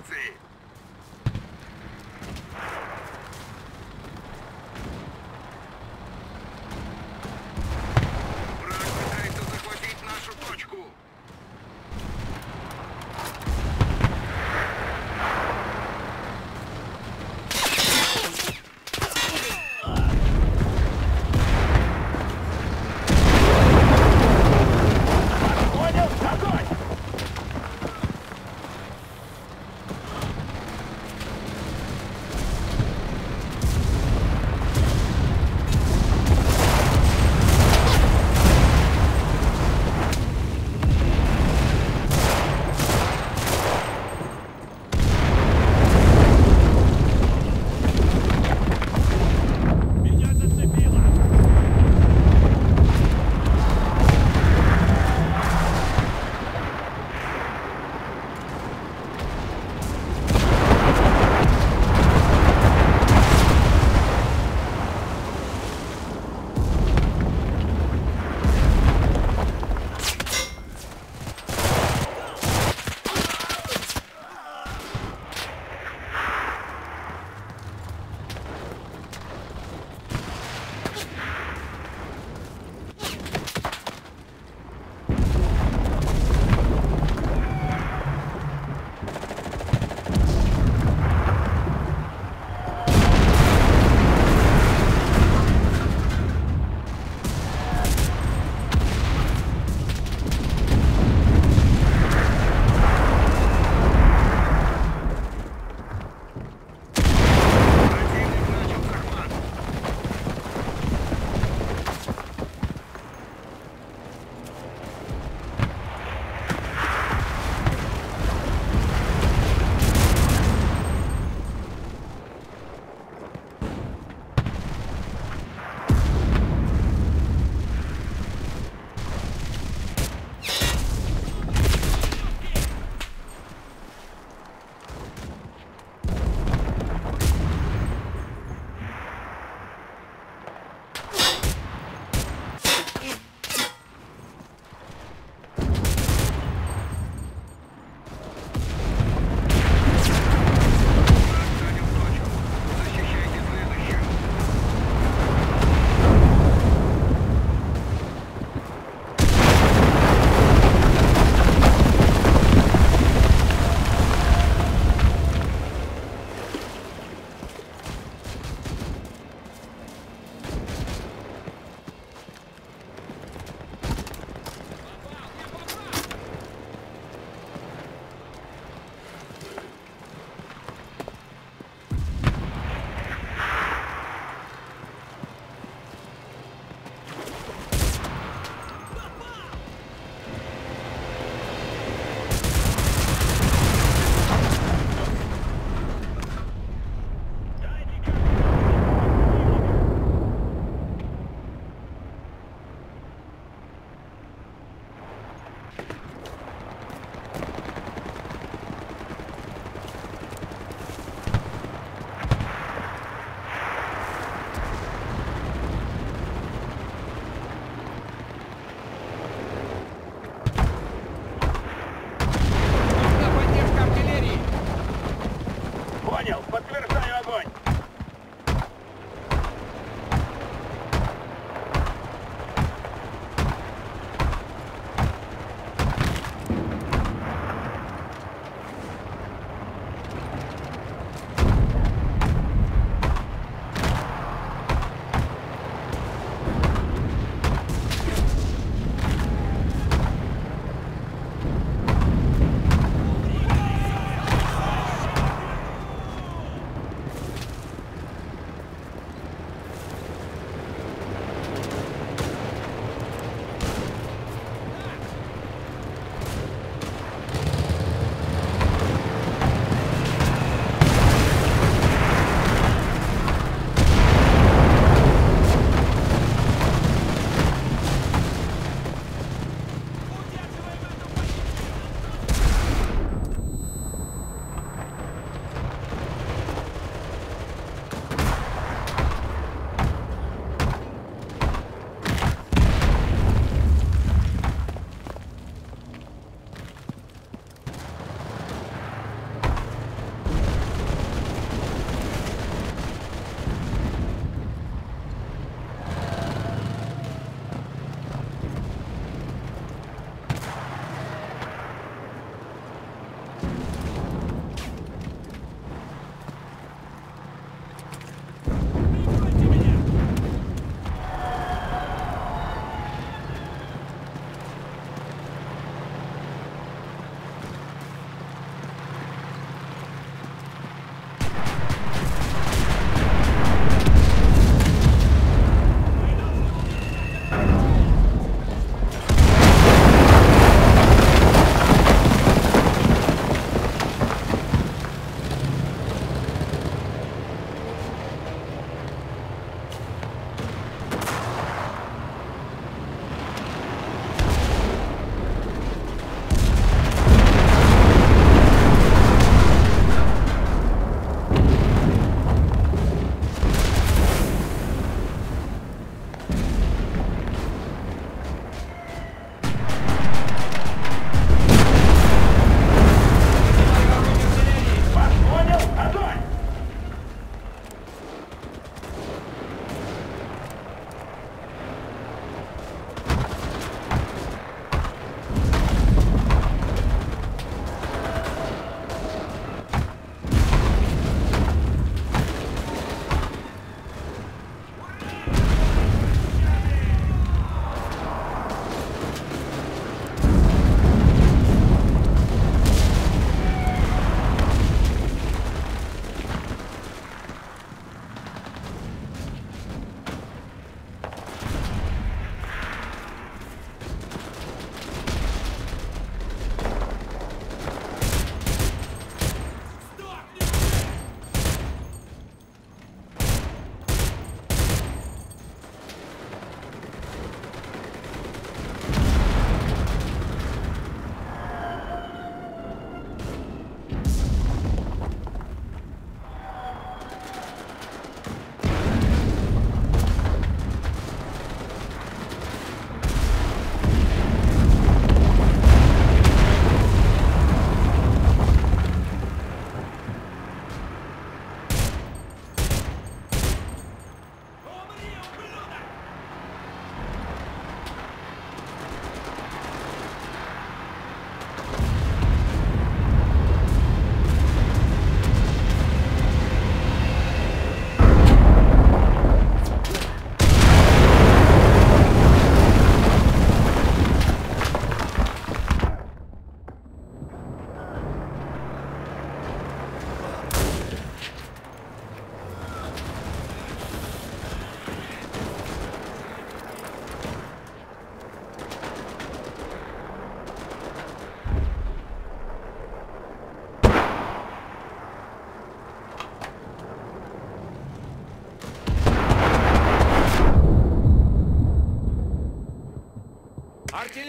позиции! Враг пытается захватить нашу точку! Понял? Огонь!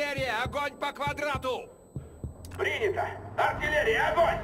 Артиллерия, огонь по квадрату! Принято! Артиллерия, огонь!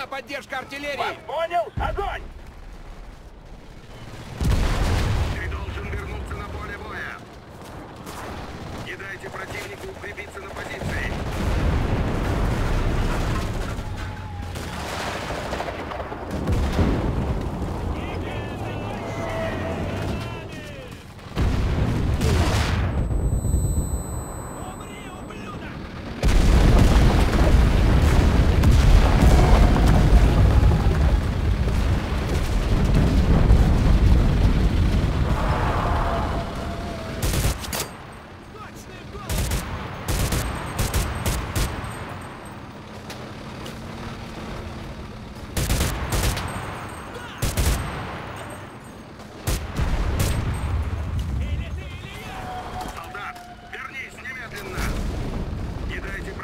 нужна поддержка артиллерии! Вас понял! Огонь! Ты должен вернуться на поле боя! Не дайте противнику укрепиться на позиции!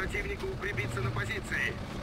Противнику прибиться на позиции.